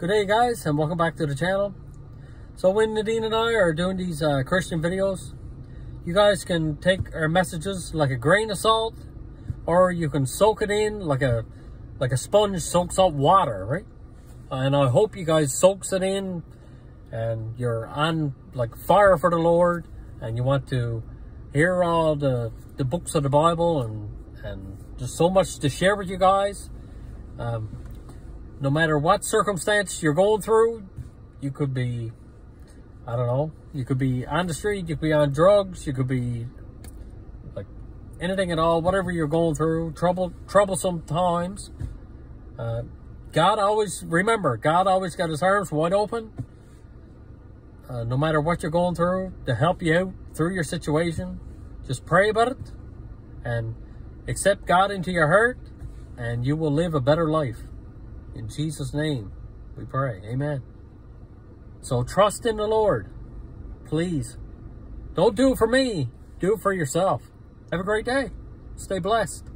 Good day, guys, and welcome back to the channel. So when Nadine and I are doing these Christian videos, you guys can take our messages like a grain of salt, or you can soak it in like a sponge soaks up water, right? And I hope you guys soaks it in, and you're on like fire for the Lord, and you want to hear all the books of the Bible, and there's so much to share with you guys. No matter what circumstance you're going through, you could be, I don't know, you could be on the street, you could be on drugs, you could be like anything at all, whatever you're going through, troublesome times. God always got his arms wide open, no matter what you're going through, to help you out through your situation. Just pray about it and accept God into your heart, and you will live a better life. In Jesus' name, we pray. Amen. So trust in the Lord. Please. Don't do it for me. Do it for yourself. Have a great day. Stay blessed.